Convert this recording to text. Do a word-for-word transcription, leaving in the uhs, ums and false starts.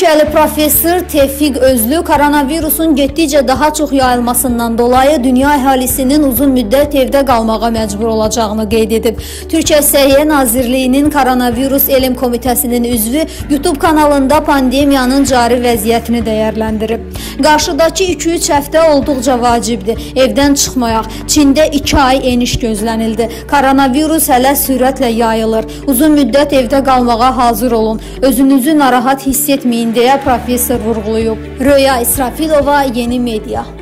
Türkiyəli professor Tevfik Özlü koronavirusun getdikcə daha çox yayılmasından dolayı dünya əhalisinin uzun müddət evdə qalmağa məcbur olacağını qeyd edib. Türkiyə Səhiyyə Nazirliyinin Koronavirus Elm Komitəsinin üzvü YouTube kanalında pandemiyanın cari vəziyyətini dəyərləndirib. Qarşıdakı iki üç həftə olduqca vacibdir. Evdən çıxmayaq. Çində iki ay eniş gözlənildi. Koronavirus hələ sürətlə yayılır. Uzun müddət evdə qalmağa hazır olun. Özünüzü narahat hiss etməyin deyə professor vurğulayıb. Ruya İsfıllova, Yeni Media.